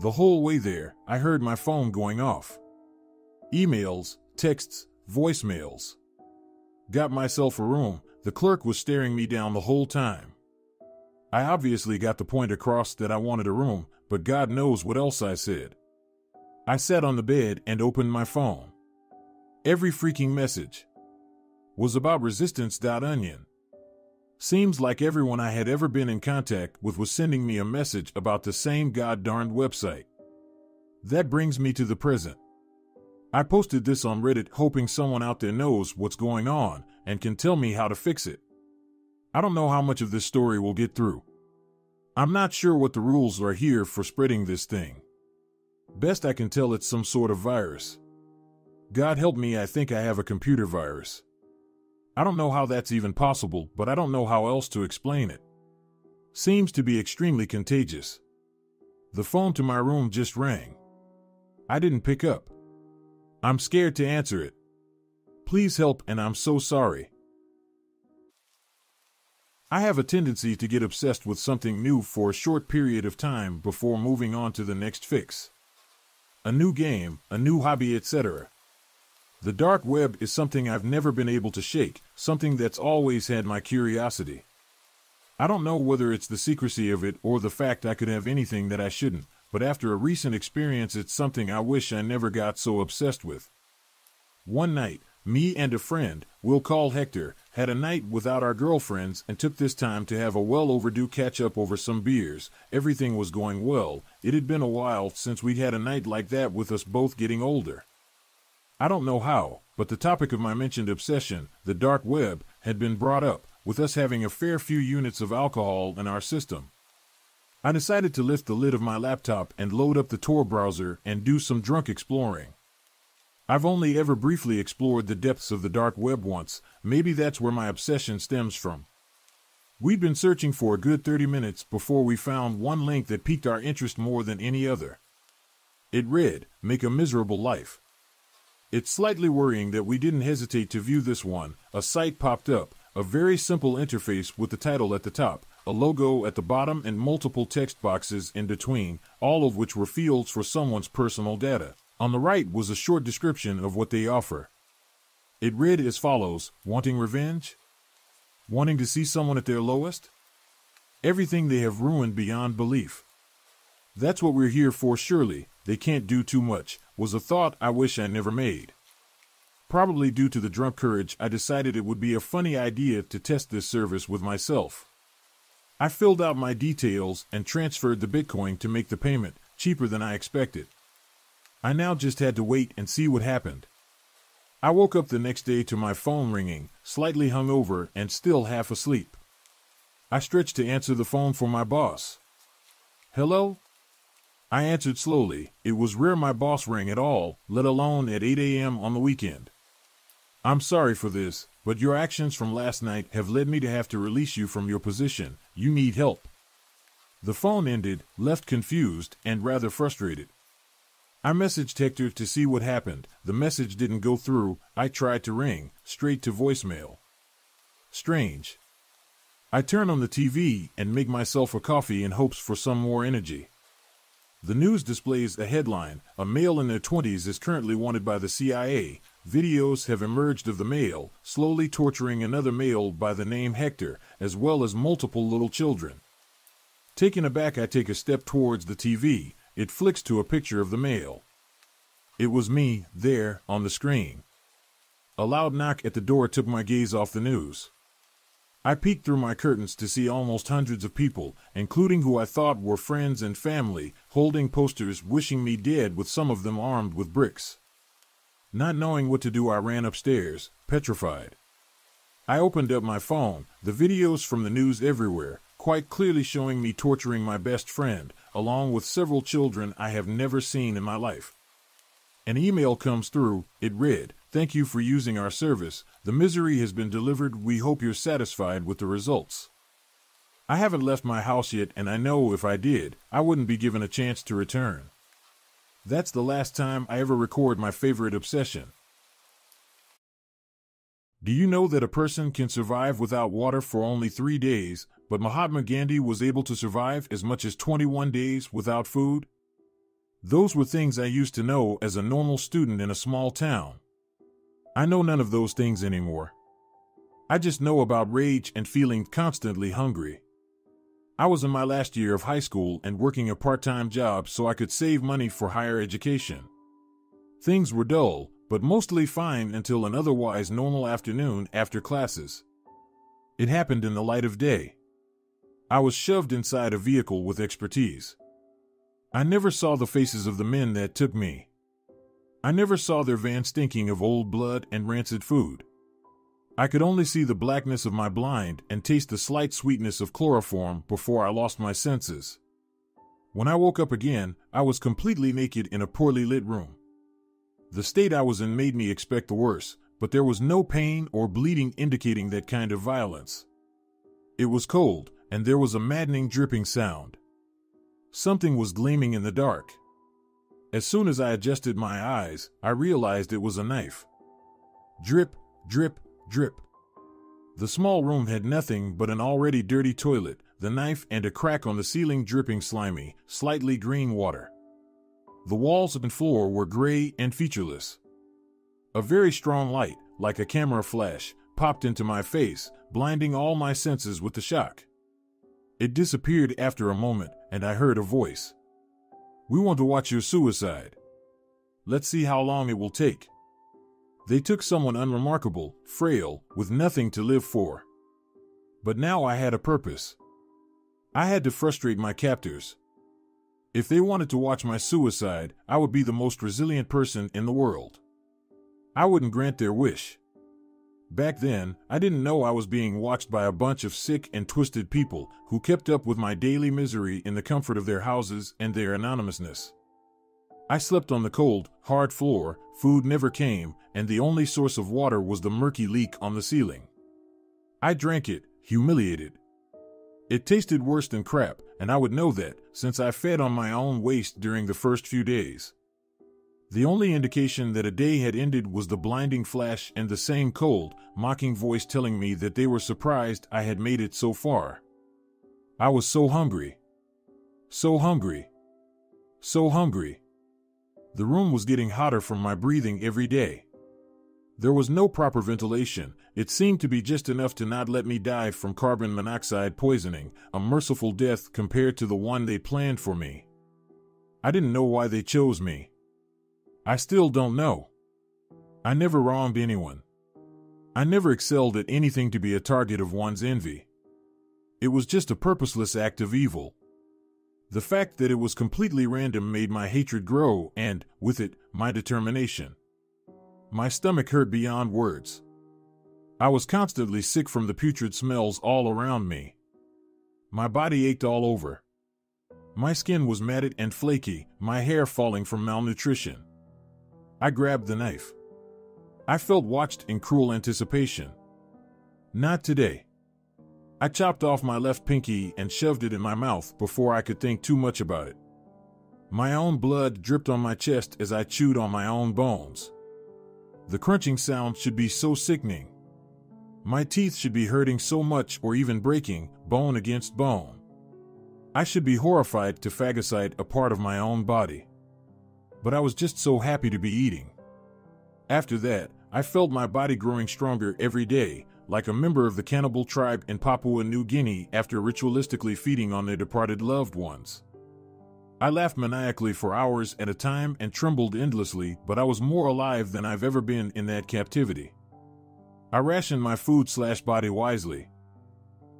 The whole way there, I heard my phone going off. Emails, texts, voicemails. Got myself a room. The clerk was staring me down the whole time. I obviously got the point across that I wanted a room, but God knows what else I said. I sat on the bed and opened my phone. Every freaking message was about resistance.onion. Seems like everyone I had ever been in contact with was sending me a message about the same god-darned website. That brings me to the present. I posted this on Reddit hoping someone out there knows what's going on and can tell me how to fix it. I don't know how much of this story will get through. I'm not sure what the rules are here for spreading this thing. Best I can tell, it's some sort of virus. God help me, I think I have a computer virus. I don't know how that's even possible, but I don't know how else to explain it. Seems to be extremely contagious. The phone to my room just rang. I didn't pick up. I'm scared to answer it. Please help, and I'm so sorry. I have a tendency to get obsessed with something new for a short period of time before moving on to the next fix. A new game, a new hobby, etc. The dark web is something I've never been able to shake, something that's always had my curiosity. I don't know whether it's the secrecy of it or the fact I could have anything that I shouldn't, but after a recent experience, it's something I wish I never got so obsessed with. One night, me and a friend, we'll call Hector, had a night without our girlfriends and took this time to have a well overdue catch up over some beers. Everything was going well. It had been a while since we'd had a night like that, with us both getting older. I don't know how, but the topic of my mentioned obsession, the dark web, had been brought up, with us having a fair few units of alcohol in our system. I decided to lift the lid of my laptop and load up the Tor browser and do some drunk exploring. I've only ever briefly explored the depths of the dark web once. Maybe that's where my obsession stems from. We'd been searching for a good 30 minutes before we found one link that piqued our interest more than any other. It read, "Make a miserable life." It's slightly worrying that we didn't hesitate to view this one. A site popped up, a very simple interface with the title at the top, a logo at the bottom, and multiple text boxes in between, all of which were fields for someone's personal data. On the right was a short description of what they offer. It read as follows: wanting revenge? Wanting to see someone at their lowest? Everything they have ruined beyond belief. That's what we're here for, surely. They can't do too much, was a thought I wish I never made. Probably due to the drunk courage, I decided it would be a funny idea to test this service with myself. I filled out my details and transferred the Bitcoin to make the payment, cheaper than I expected. I now just had to wait and see what happened. I woke up the next day to my phone ringing, slightly hungover and still half asleep. I stretched to answer the phone for my boss. "Hello?" I answered slowly. It was rare my boss rang at all, let alone at 8 a.m. on the weekend. "I'm sorry for this, but your actions from last night have led me to have to release you from your position. You need help." The phone ended, left confused and rather frustrated. I messaged Hector to see what happened. The message didn't go through. I tried to ring, straight to voicemail. Strange. I turn on the TV and make myself a coffee in hopes for some more energy. The news displays a headline, "A male in their 20s is currently wanted by the CIA. Videos have emerged of the male slowly torturing another male by the name Hector, as well as multiple little children." Taken aback, I take a step towards the TV. It flicks to a picture of the male. It was me, there, on the screen. A loud knock at the door took my gaze off the news. I peeked through my curtains to see almost hundreds of people, including who I thought were friends and family, holding posters wishing me dead, with some of them armed with bricks. Not knowing what to do, I ran upstairs, petrified. I opened up my phone, the videos from the news everywhere, quite clearly showing me torturing my best friend, along with several children I have never seen in my life. An email comes through. It read, "Thank you for using our service. The misery has been delivered. We hope you're satisfied with the results." I haven't left my house yet, and I know if I did, I wouldn't be given a chance to return. That's the last time I ever record my favorite obsession. Do you know that a person can survive without water for only 3 days, but Mahatma Gandhi was able to survive as much as 21 days without food? Those were things I used to know as a normal student in a small town. I know none of those things anymore. I just know about rage and feeling constantly hungry. I was in my last year of high school and working a part-time job so I could save money for higher education. Things were dull, but mostly fine until an otherwise normal afternoon after classes. It happened in the light of day. I was shoved inside a vehicle with expertise. I never saw the faces of the men that took me. I never saw their van stinking of old blood and rancid food. I could only see the blackness of my blind and taste the slight sweetness of chloroform before I lost my senses. When I woke up again, I was completely naked in a poorly lit room. The state I was in made me expect the worst, but there was no pain or bleeding indicating that kind of violence. It was cold, and there was a maddening dripping sound. Something was gleaming in the dark. As soon as I adjusted my eyes, I realized it was a knife. Drip, drip, drip. The small room had nothing but an already dirty toilet, the knife and a crack on the ceiling dripping slimy, slightly green water. The walls and floor were gray and featureless. A very strong light, like a camera flash, popped into my face, blinding all my senses with the shock. It disappeared after a moment, and I heard a voice. "We want to watch your suicide. Let's see how long it will take." They took someone unremarkable, frail, with nothing to live for. But now I had a purpose. I had to frustrate my captors. If they wanted to watch my suicide, I would be the most resilient person in the world. I wouldn't grant their wish. Back then, I didn't know I was being watched by a bunch of sick and twisted people who kept up with my daily misery in the comfort of their houses and their anonymousness. I slept on the cold, hard floor, food never came, and the only source of water was the murky leak on the ceiling. I drank it, humiliated. It tasted worse than crap, and I would know that, since I fed on my own waste during the first few days. The only indication that a day had ended was the blinding flash and the same cold, mocking voice telling me that they were surprised I had made it so far. I was so hungry. So hungry. So hungry. The room was getting hotter from my breathing every day. There was no proper ventilation. It seemed to be just enough to not let me die from carbon monoxide poisoning, a merciful death compared to the one they planned for me. I didn't know why they chose me. I still don't know. I never wronged anyone. I never excelled at anything to be a target of one's envy. It was just a purposeless act of evil. The fact that it was completely random made my hatred grow and, with it, my determination. My stomach hurt beyond words. I was constantly sick from the putrid smells all around me. My body ached all over. My skin was matted and flaky, my hair falling from malnutrition. I grabbed the knife. I felt watched in cruel anticipation. Not today. I chopped off my left pinky and shoved it in my mouth before I could think too much about it. My own blood dripped on my chest as I chewed on my own bones. The crunching sound should be so sickening. My teeth should be hurting so much or even breaking, bone against bone. I should be horrified to phagocyte a part of my own body. But I was just so happy to be eating. After that, I felt my body growing stronger every day, like a member of the cannibal tribe in Papua New Guinea after ritualistically feeding on their departed loved ones. I laughed maniacally for hours at a time and trembled endlessly, but I was more alive than I've ever been in that captivity. I rationed my food/body wisely.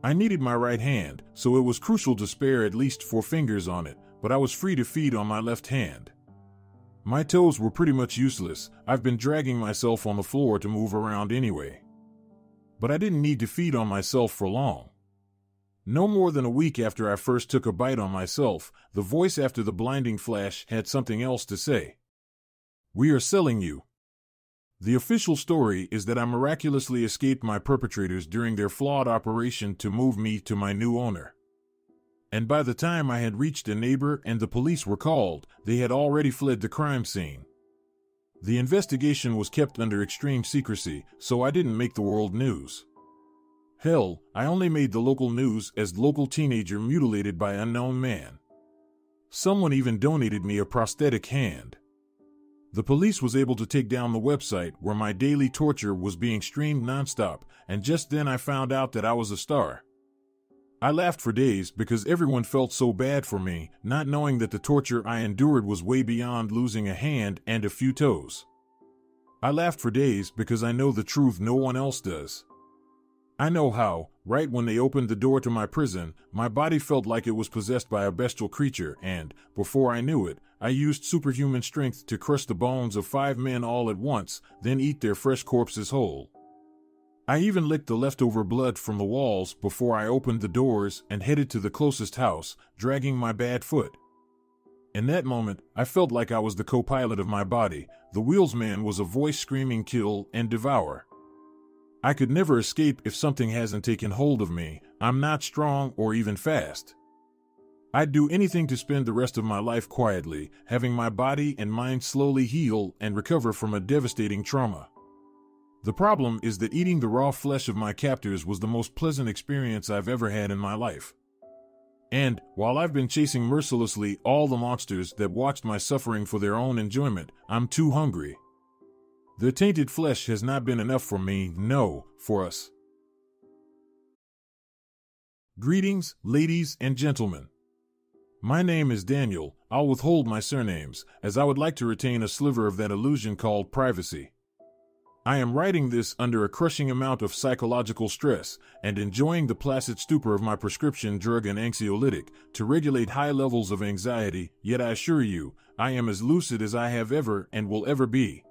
I needed my right hand, so it was crucial to spare at least 4 fingers on it, but I was free to feed on my left hand. My toes were pretty much useless. I've been dragging myself on the floor to move around anyway. But I didn't need to feed on myself for long. No more than a week after I first took a bite on myself, the voice after the blinding flash had something else to say. "We are selling you." The official story is that I miraculously escaped my perpetrators during their flawed operation to move me to my new owner. And by the time I had reached a neighbor and the police were called, they had already fled the crime scene. The investigation was kept under extreme secrecy, so I didn't make the world news. Hell, I only made the local news as local teenager mutilated by unknown man. Someone even donated me a prosthetic hand. The police was able to take down the website where my daily torture was being streamed nonstop, and just then I found out that I was a star. I laughed for days because everyone felt so bad for me, not knowing that the torture I endured was way beyond losing a hand and a few toes. I laughed for days because I know the truth no one else does. I know how, right when they opened the door to my prison, my body felt like it was possessed by a bestial creature and, before I knew it, I used superhuman strength to crush the bones of 5 men all at once, then eat their fresh corpses whole. I even licked the leftover blood from the walls before I opened the doors and headed to the closest house, dragging my bad foot. In that moment, I felt like I was the co-pilot of my body. The wheelsman was a voice screaming kill and devour. I could never escape if something hasn't taken hold of me. I'm not strong or even fast. I'd do anything to spend the rest of my life quietly, having my body and mind slowly heal and recover from a devastating trauma. The problem is that eating the raw flesh of my captors was the most pleasant experience I've ever had in my life. And, while I've been chasing mercilessly all the monsters that watched my suffering for their own enjoyment, I'm too hungry. The tainted flesh has not been enough for me, no, for us. Greetings, ladies and gentlemen. My name is Daniel. I'll withhold my surnames, as I would like to retain a sliver of that illusion called privacy. I am writing this under a crushing amount of psychological stress and enjoying the placid stupor of my prescription drug and anxiolytic to regulate high levels of anxiety, yet I assure you, I am as lucid as I have ever and will ever be.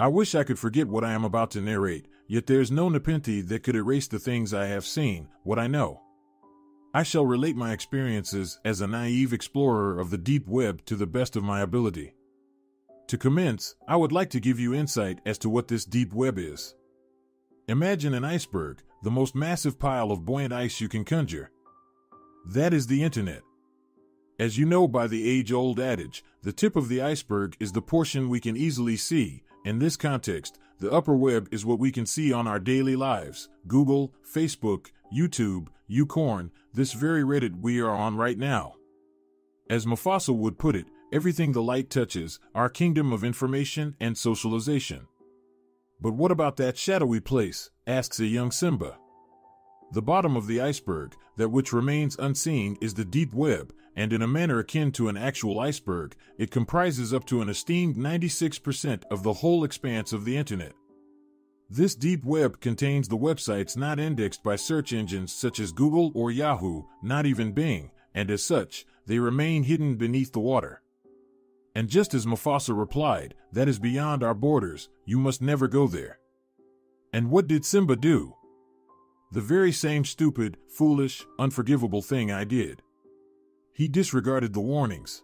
I wish I could forget what I am about to narrate, yet there's no nepenthe that could erase the things I have seen, what I know. I shall relate my experiences as a naive explorer of the deep web to the best of my ability. To commence, I would like to give you insight as to what this deep web is. Imagine an iceberg, the most massive pile of buoyant ice you can conjure. That is the internet. As you know by the age-old adage, the tip of the iceberg is the portion we can easily see. In this context, the upper web is what we can see on our daily lives: Google, Facebook, YouTube, YouCorn, this very Reddit we are on right now. As Mufasa would put it, everything the light touches, our kingdom of information and socialization. But what about that shadowy place, asks a young Simba. The bottom of the iceberg, that which remains unseen, is the deep web, and in a manner akin to an actual iceberg, it comprises up to an esteemed 96% of the whole expanse of the internet. This deep web contains the websites not indexed by search engines such as Google or Yahoo, not even Bing, and as such, they remain hidden beneath the water. And just as Mufasa replied, "That is beyond our borders, you must never go there." And what did Simba do? The very same stupid, foolish, unforgivable thing I did. He disregarded the warnings.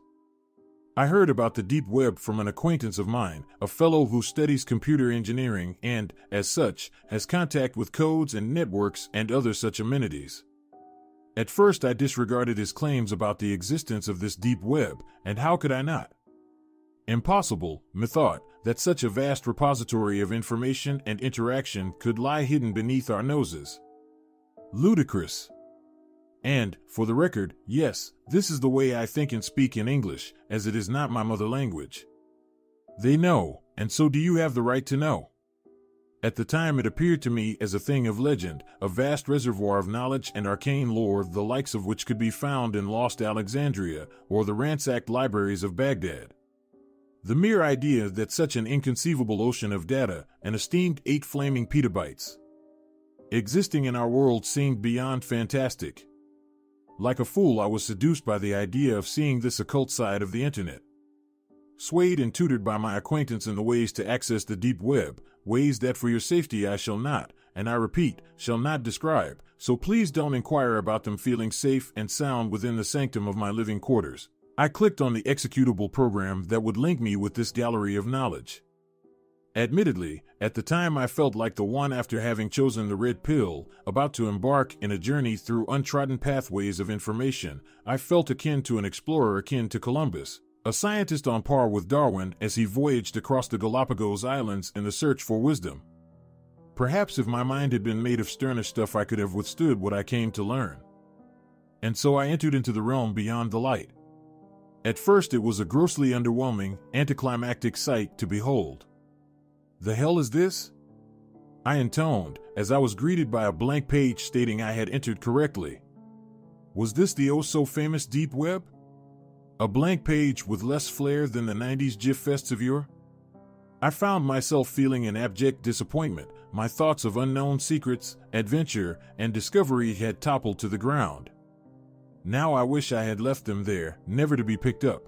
I heard about the deep web from an acquaintance of mine, a fellow who studies computer engineering and, as such, has contact with codes and networks and other such amenities. At first, I disregarded his claims about the existence of this deep web, and how could I not? Impossible, methought, that such a vast repository of information and interaction could lie hidden beneath our noses. Ludicrous. And, for the record, yes, this is the way I think and speak in English, as it is not my mother language. They know, and so do you have the right to know. At the time, it appeared to me as a thing of legend, a vast reservoir of knowledge and arcane lore, the likes of which could be found in lost Alexandria or the ransacked libraries of Baghdad. The mere idea that such an inconceivable ocean of data, an esteemed 8 flaming petabytes, existing in our world seemed beyond fantastic. Like a fool, I was seduced by the idea of seeing this occult side of the internet. Swayed and tutored by my acquaintance in the ways to access the deep web, ways that for your safety I shall not, and I repeat, shall not describe, so please don't inquire about them, feeling safe and sound within the sanctum of my living quarters. I clicked on the executable program that would link me with this gallery of knowledge. Admittedly, at the time I felt like the one after having chosen the red pill, about to embark in a journey through untrodden pathways of information. I felt akin to an explorer, akin to Columbus. A scientist on par with Darwin as he voyaged across the Galapagos Islands in the search for wisdom. Perhaps if my mind had been made of sterner stuff, I could have withstood what I came to learn. And so I entered into the realm beyond the light. At first it was a grossly underwhelming, anticlimactic sight to behold. "The hell is this?" I intoned, as I was greeted by a blank page stating I had entered correctly. Was this the oh-so-famous deep web? A blank page with less flair than the 90s GIF fests of yore? I found myself feeling an abject disappointment. My thoughts of unknown secrets, adventure, and discovery had toppled to the ground. Now I wish I had left them there, never to be picked up.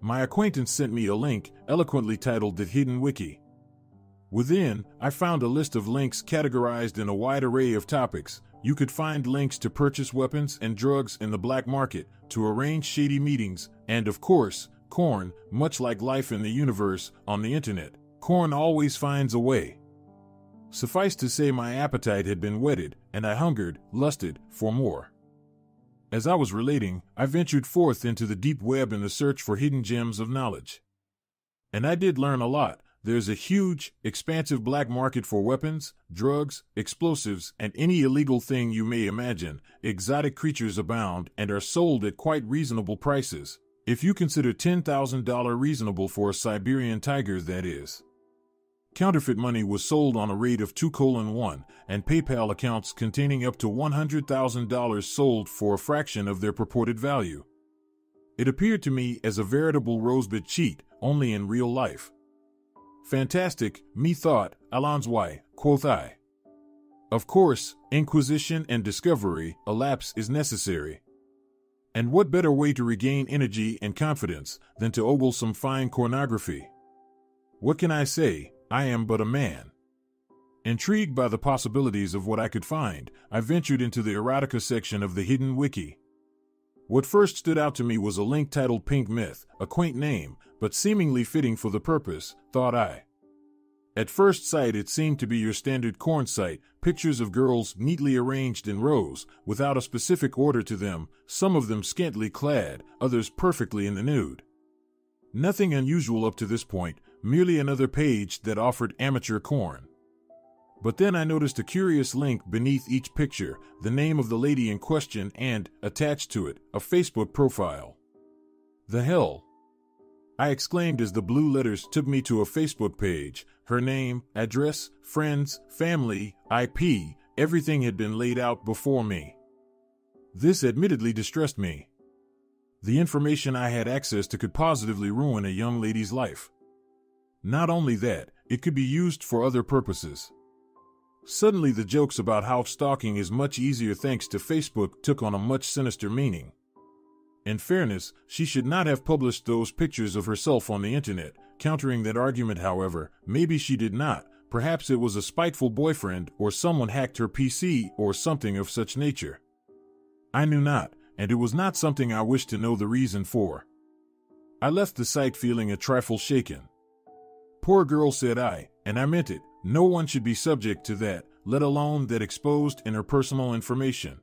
My acquaintance sent me a link, eloquently titled The Hidden Wiki. Within, I found a list of links categorized in a wide array of topics. You could find links to purchase weapons and drugs in the black market, to arrange shady meetings, and of course, corn, much like life in the universe, on the internet. Corn always finds a way. Suffice to say, my appetite had been whetted, and I hungered, lusted, for more. As I was relating, I ventured forth into the deep web in the search for hidden gems of knowledge. And I did learn a lot. There's a huge, expansive black market for weapons, drugs, explosives, and any illegal thing you may imagine. Exotic creatures abound and are sold at quite reasonable prices. If you consider $10,000 reasonable for a Siberian tiger, that is. Counterfeit money was sold on a rate of 2:1, and PayPal accounts containing up to $100,000 sold for a fraction of their purported value. It appeared to me as a veritable rosebud cheat, only in real life. Fantastic, me thought, allons why, quoth I. Of course, inquisition and discovery, a lapse is necessary. And what better way to regain energy and confidence than to ogle some fine cornography? What can I say? I am but a man. Intrigued by the possibilities of what I could find, I ventured into the erotica section of the Hidden Wiki. What first stood out to me was a link titled Pink Myth, a quaint name, but seemingly fitting for the purpose, thought I. At first sight, it seemed to be your standard corn site, pictures of girls neatly arranged in rows, without a specific order to them, some of them scantily clad, others perfectly in the nude. Nothing unusual up to this point, merely another page that offered amateur corn. But then I noticed a curious link beneath each picture, the name of the lady in question and, attached to it, a Facebook profile. "The hell!" I exclaimed as the blue letters took me to a Facebook page. Her name, address, friends, family, IP, everything had been laid out before me. This admittedly distressed me. The information I had access to could positively ruin a young lady's life. Not only that, it could be used for other purposes. Suddenly, the jokes about how stalking is much easier thanks to Facebook took on a much sinister meaning. In fairness, she should not have published those pictures of herself on the internet. Countering that argument, however, maybe she did not. Perhaps it was a spiteful boyfriend, or someone hacked her PC, or something of such nature. I knew not, and it was not something I wished to know the reason for. I left the site feeling a trifle shaken. "Poor girl," said I, and I meant it. No one should be subject to that, let alone that exposed in her personal information.